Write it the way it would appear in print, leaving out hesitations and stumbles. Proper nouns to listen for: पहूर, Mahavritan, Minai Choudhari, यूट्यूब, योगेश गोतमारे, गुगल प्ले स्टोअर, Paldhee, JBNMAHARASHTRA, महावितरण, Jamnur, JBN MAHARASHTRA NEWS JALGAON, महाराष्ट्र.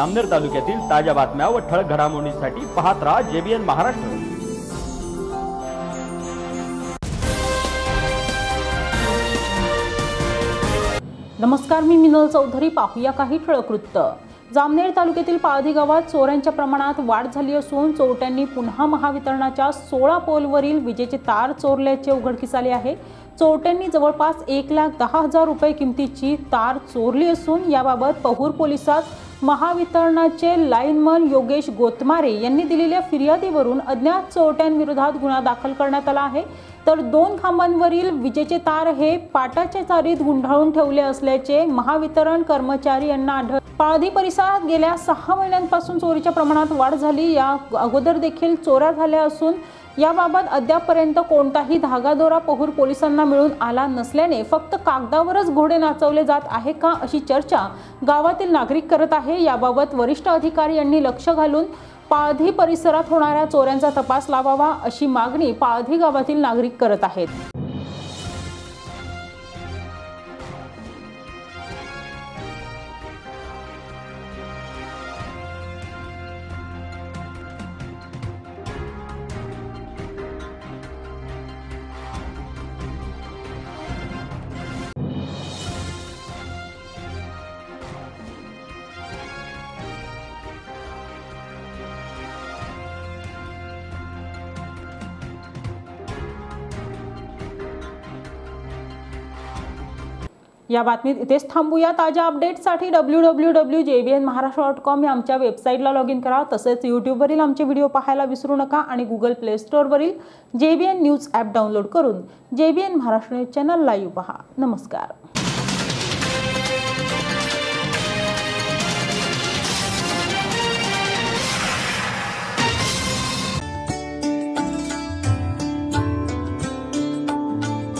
अमनेर तालुक्यातील ताज्या बातम्या व ठळक घडामोडींसाठी पाहत रहा जेबीएन महाराष्ट्र। नमस्कार, मी मिनल चौधरी। पाहूया काही ठळक वृत्त। जामनेर तालुक्यातील पाळधी गावात चोरांच्या प्रमाणात वाढ झाली असून चोरट्यांनी पुन्हा महावितरणाच्या 16 पोलवरील विजेचे तार चोरल्याचे उघडकीस आले आहे। चोरट्यांनी जवळपास 1,10,000 रुपये किमतीची तार चोरली असून याबाबत पहूर पोलिसात महावितरणाचे लाईनमन योगेश गोतमारे यांनी दिलेल्या फिर्यादीवरून अज्ञात चोरट्यांविरोधात गुन्हा दाखल करण्यात आला आहे। तर 2 खांबांवरील विजेचे तार हे पाटाच्या चारीत गुंडाळून ठेवले असल्याचे महावितरण कर्मचारी यांना आढळले। पाळधी परिसरात गेल्या 6 महिन्यांपासून चोरीच्या प्रमाणात वाढ झाली। या अगोदर देखील चोऱ्या झाल्या असून याबाबत अद्यापपर्यंत कोणताही धागादोरा पहूर पोलिसांना मिळून आला नसल्याने फक्त कागदावरच घोडे नाचवले जात आहे का अशी चर्चा गावातील नागरिक करत आहे। याबाबत वरिष्ठ अधिकारी यांनी लक्ष घालून पाळधी परिसरात होणाऱ्या चोऱ्यांचा तपास लावावा अशी मागणी पाळधी गावातील नागरिक करत आहेत। या बातमीत इथेच थांबूया। ताज्या अपडेट्ससाठी www.jbnmaharashtra.com या आमच्या वेबसाईटला लॉग इन करा। तसेच यूट्यूबवरील आमचे व्हिडिओ पाहायला विसरू नका आणि गुगल प्ले स्टोअरवरील JBN न्यूज ॲप डाउनलोड करून JBN महाराष्ट्र news channel live पहा। नमस्कार।